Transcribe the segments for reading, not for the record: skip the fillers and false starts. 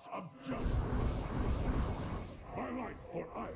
Scourge of justice. My life for iron.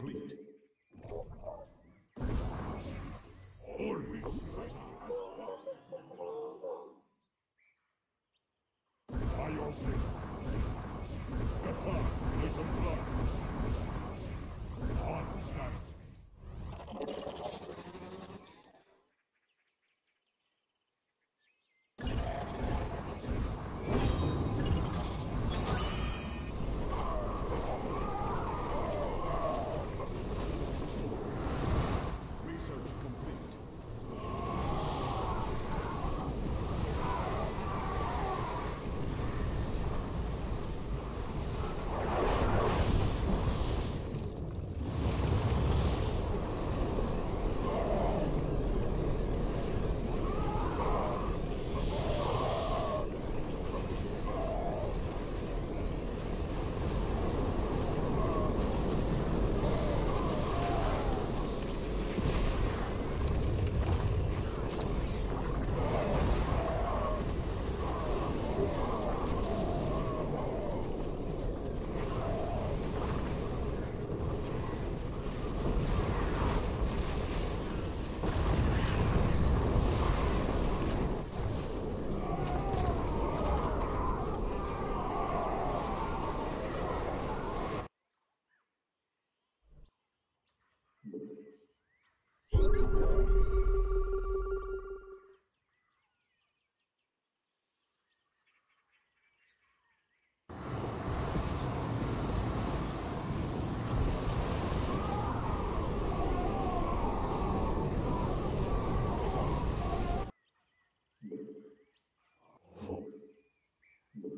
Please,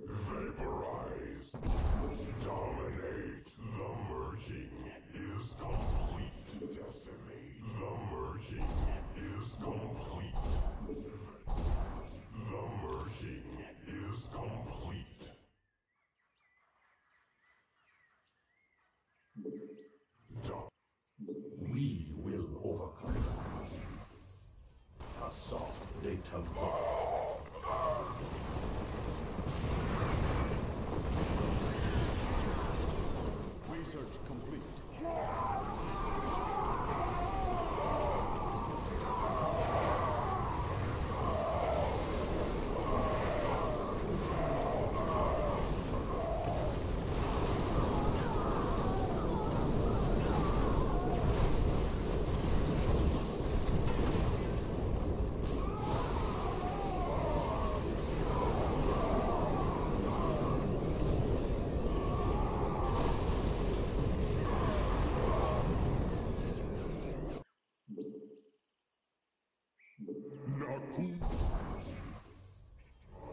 Vaporize. Dominate. The merging is complete. Decimate. The merging is complete. The merging is complete. We will overcome. Assault data block. Research complete.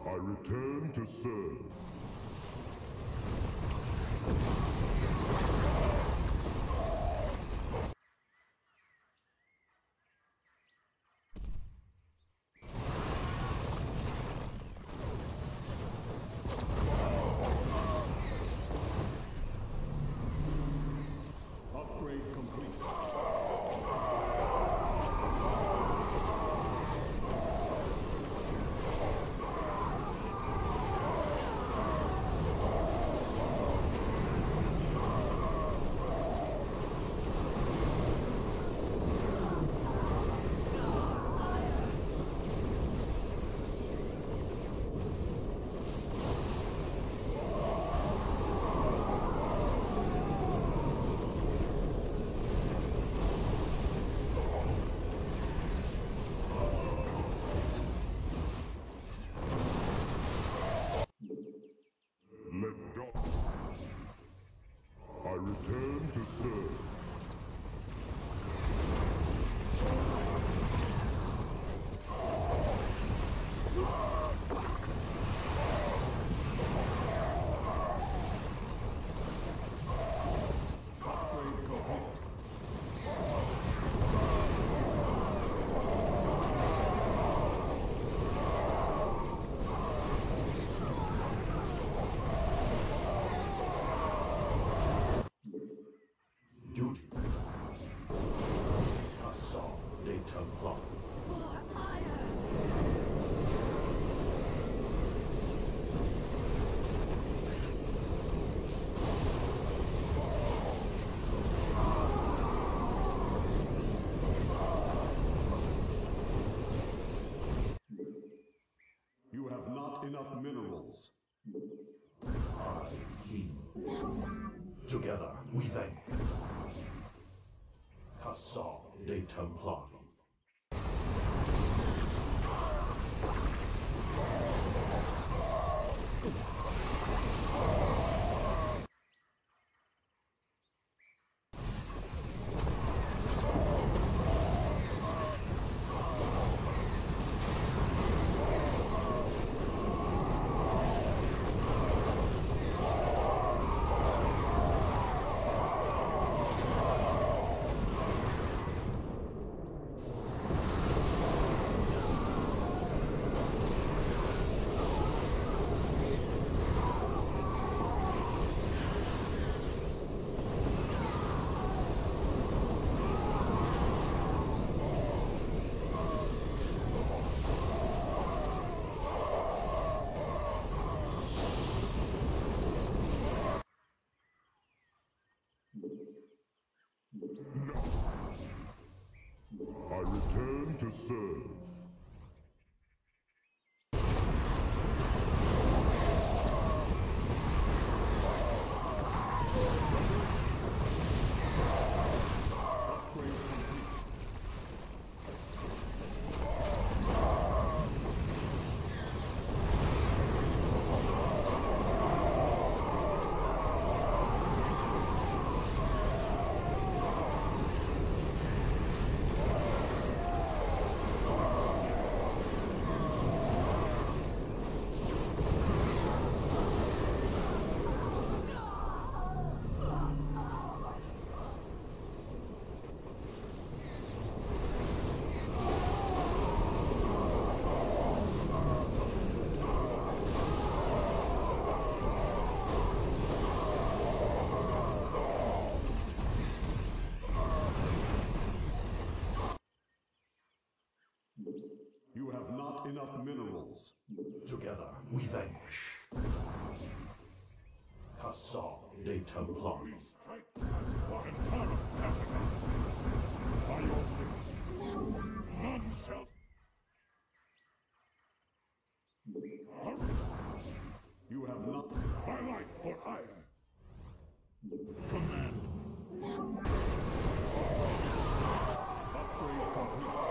I return to serve. Return to serve. Enough minerals. I heal. Together we thank. Kassaw dei Templari. I return to serve. You have not enough minerals. Together we vanquish. Cassal de Templari. We strike as one time of death. By your lips, none shall. You have not my life for hire. Command. Upgrade complete.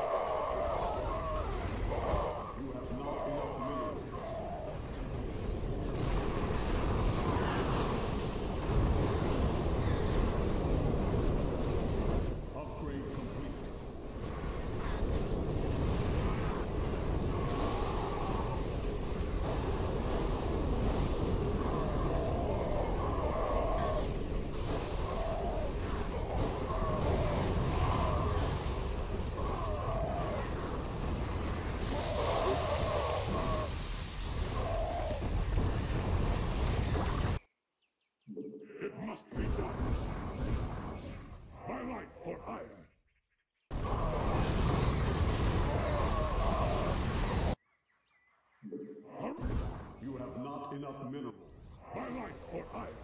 Enough minerals. My life for hire.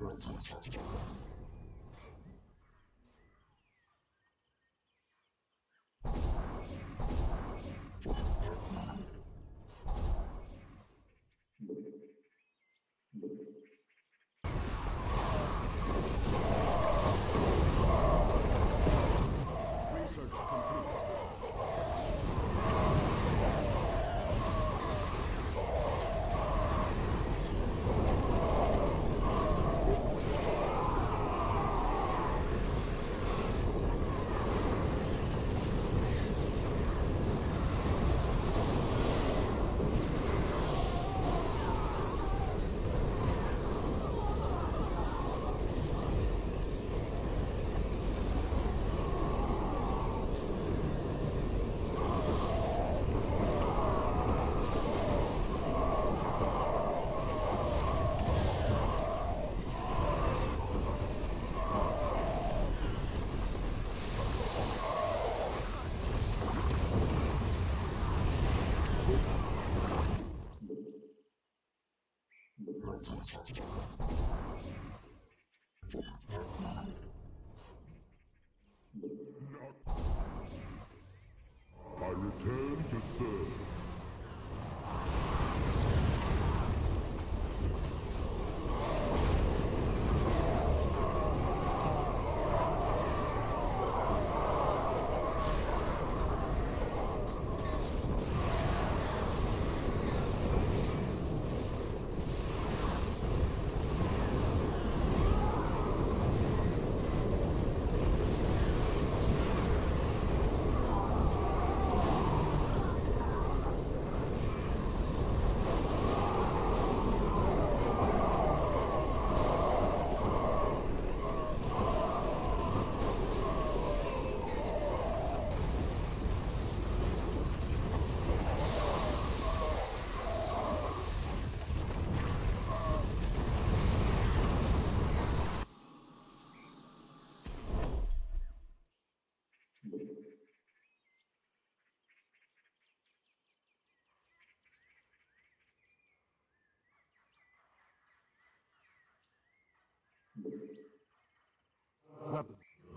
I return to serve.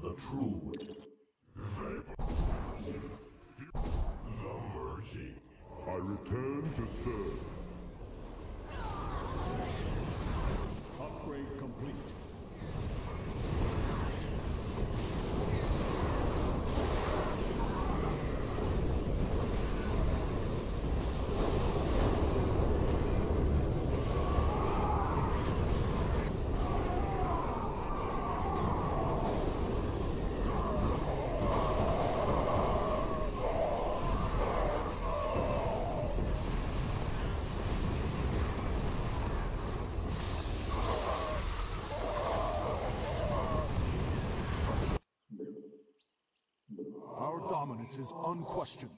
The true way. Vapor. The merging. I return to serve. Upgrade complete. Dominance is unquestioned.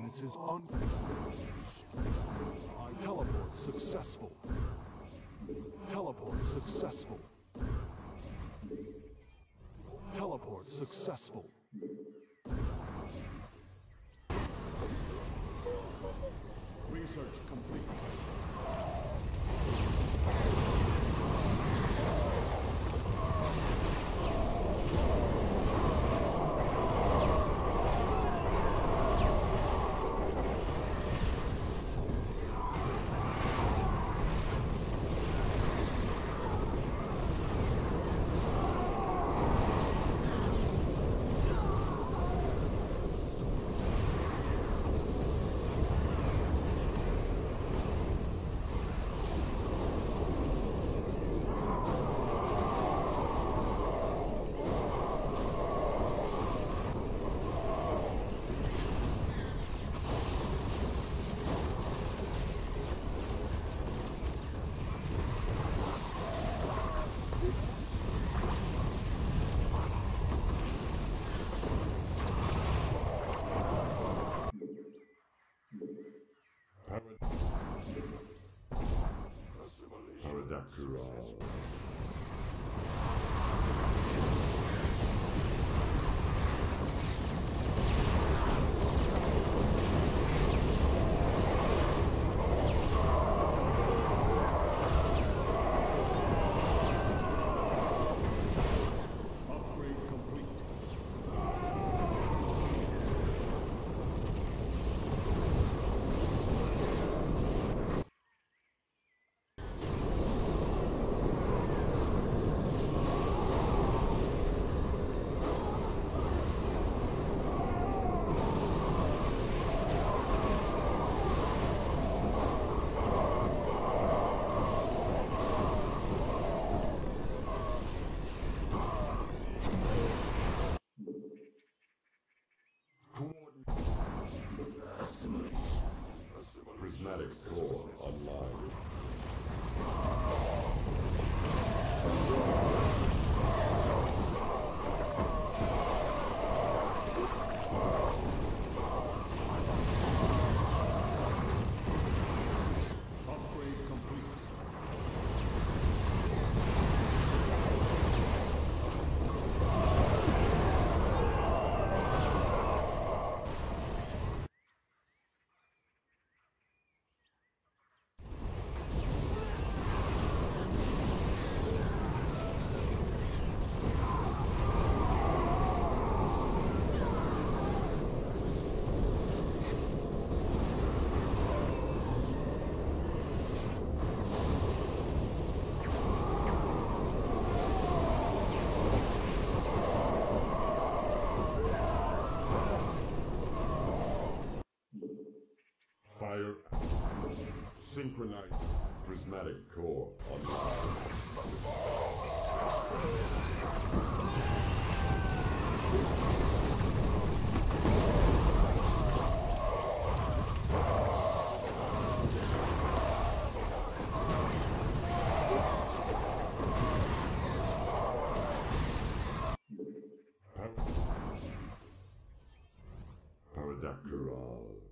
opponents is unthinkable. Teleport successful. Teleport successful. Teleport successful. Research complete. Prismatic core online. Fire synchronized prismatic core online. Paradacural.